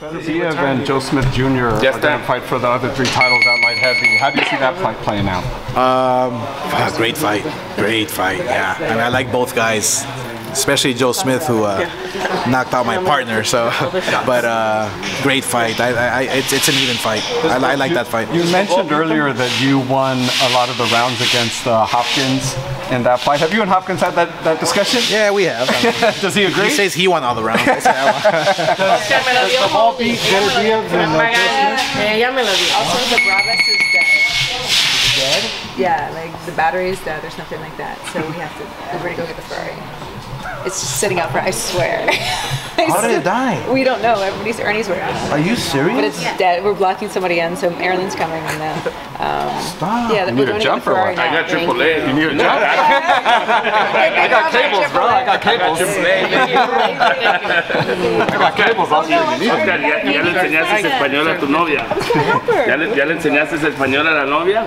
Beterbiev and Joe Smith Jr. are going to fight for the other three titles at light heavy. How do you see that fight playing out? Great fight. Great fight, yeah. I mean, I like both guys, especially Joe Smith, who knocked out my partner. So, but great fight. It's an even fight. I like that fight. You mentioned earlier that you won a lot of the rounds against Hopkins in that fight. Have you and Hopkins had that discussion? Yeah, we have. Does he agree? He says he won all the rounds. I say I won. Does the ball beat Beterbiev? Also, the Bravas is dead. Dead? Yeah, like the battery is dead or something like that. So we have to. We're gonna go get the Ferrari. It's just sitting out for. I swear. How did it die? We don't know. Everybody's Ernie's wearing it. Are you serious? But it's dead. We're blocking somebody in, so Marilyn's coming and then. Stop. Yeah, you need a jump for one. I got triple A. You need a jump. I got cables, bro. I got cables. I got cables. All you need. ¿Ya le enseñaste español a tu novia? ¿Ya le enseñaste español a la novia?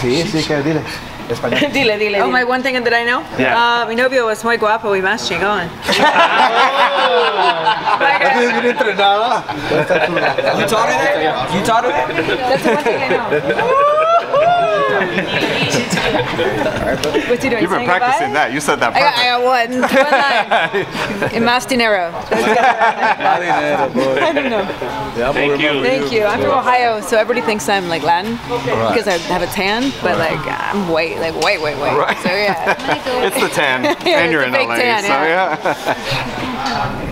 Sí, sí, que dile. Dile. Oh, my one thing that I know? Yeah. Mi novio es muy guapo y más chingón. You taught her that? That's the one thing I know. What you doing? You've been practicing that. You said that perfect. I got one line. Y más dinero. I don't know. Thank you. I'm from Ohio, so everybody thinks I'm like Latin because I have a tan, but like I'm white. Like white. Right. So yeah. It's the tan, and you're in LA. Tan, so yeah.